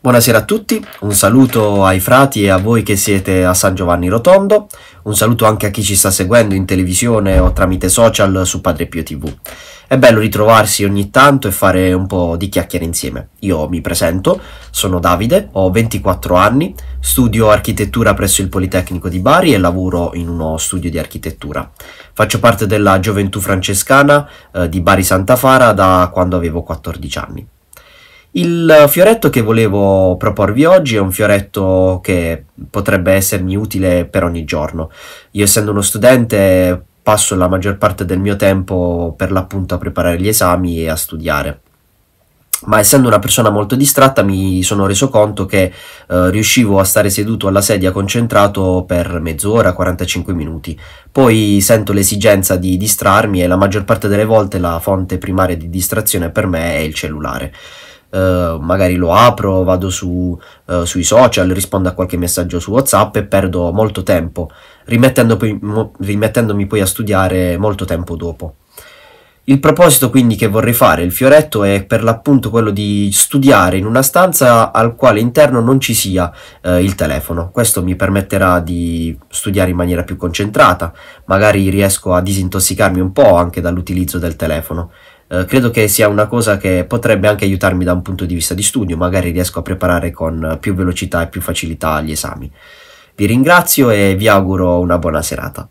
Buonasera a tutti, un saluto ai frati e a voi che siete a San Giovanni Rotondo, un saluto anche a chi ci sta seguendo in televisione o tramite social su Padre Pio TV. È bello ritrovarsi ogni tanto e fare un po' di chiacchiere insieme. Io mi presento, sono Davide, ho 24 anni, studio architettura presso il Politecnico di Bari e lavoro in uno studio di architettura. Faccio parte della gioventù francescana di Bari Santa Fara da quando avevo 14 anni. Il fioretto che volevo proporvi oggi è un fioretto che potrebbe essermi utile per ogni giorno. Io, essendo uno studente, passo la maggior parte del mio tempo per l'appunto a preparare gli esami e a studiare. Ma essendo una persona molto distratta mi sono reso conto che riuscivo a stare seduto alla sedia concentrato per mezz'ora, 45 minuti. Poi sento l'esigenza di distrarmi e la maggior parte delle volte la fonte primaria di distrazione per me è il cellulare. Magari lo apro, vado sui social, rispondo a qualche messaggio su WhatsApp e perdo molto tempo, rimettendomi poi a studiare molto tempo dopo. Il proposito quindi che vorrei fare, il fioretto, è per l'appunto quello di studiare in una stanza al quale interno non ci sia il telefono. Questo mi permetterà di studiare in maniera più concentrata, magari riesco a disintossicarmi un po' anche dall'utilizzo del telefono. Credo che sia una cosa che potrebbe anche aiutarmi da un punto di vista di studio, magari riesco a preparare con più velocità e più facilità gli esami. Vi ringrazio e vi auguro una buona serata.